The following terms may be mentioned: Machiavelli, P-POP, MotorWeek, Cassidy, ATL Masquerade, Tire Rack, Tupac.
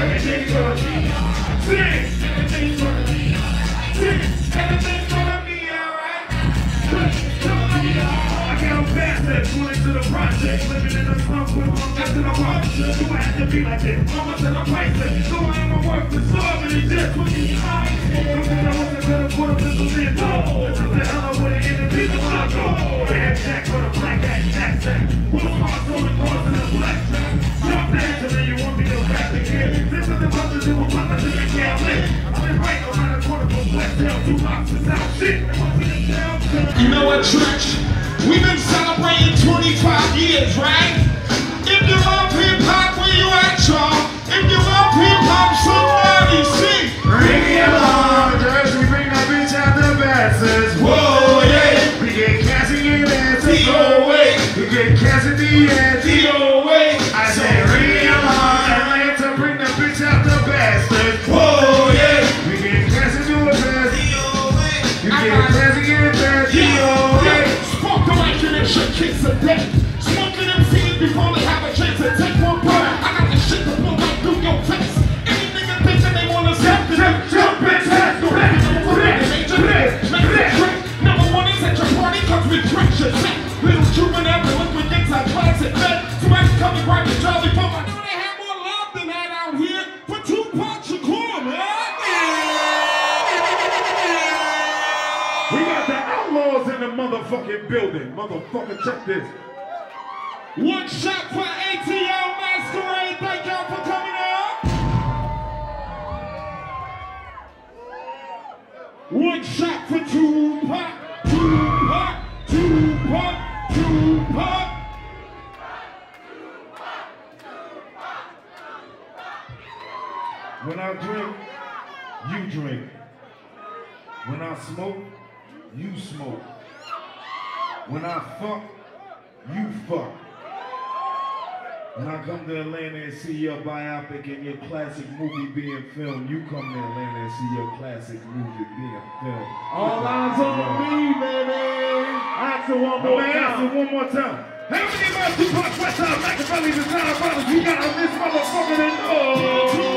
Everything's gonna be alright. I count fast that going into the project. Living in the slums with one less than a officer. Do I have to be like this? Almost in a priceless. So I am a work to solve and exist. When you hide, don't think I wasn't gonna put a pistol in door. Since the hell I would've ended people on the door. Hashtag for the black accent. Put a heart on the cause and a black track. Jump back to me, you won't be no back again. This is the mother that will pop into the cabinet. Right around the corner from Black Town, Tupac to South shit. You know what, church? We've been celebrating 25 years, right? If you love P-POP, where you at, y'all? If you love P-Pop, somebody sing. Bring it along, Josh. We bring that bitch out the bastards. Whoa, yeah. We get Cassidy and ATL. We get Cassidy and ATL. I said, bring it along, Atlanta. Bring that bitch out the bastards. Whoa. Kiss a day, smoking them seeds before they have a chance to take one brother. I got this shit to pull right through your face. Any nigga thinking they wanna step to them, jump it, pass, go back to the wood, and make your list, make it trick. Number one is at your party, cause we drink your shit. Little juvenile, the liquid things I classic bet. Somebody's coming right to Charlie Pump. I know they have more love than that out here, but Tupac Shakur, man. We got the outlaws in the motherfucking building. Motherfucker, check this. One shot for ATL Masquerade. Thank y'all for coming out. One shot for Tupac. Tupac. Tupac. Tupac. When I drink, you drink. When I smoke, you smoke. When I fuck, you fuck. When I come to Atlanta and see your biopic and your classic movie being filmed, you come to Atlanta and see your classic movie being filmed. All eyes on me, baby. Ask it one more time. How many of us Tupac, Westside, Machiavelli, the Nine Brothers, you got on this motherfucker that knows?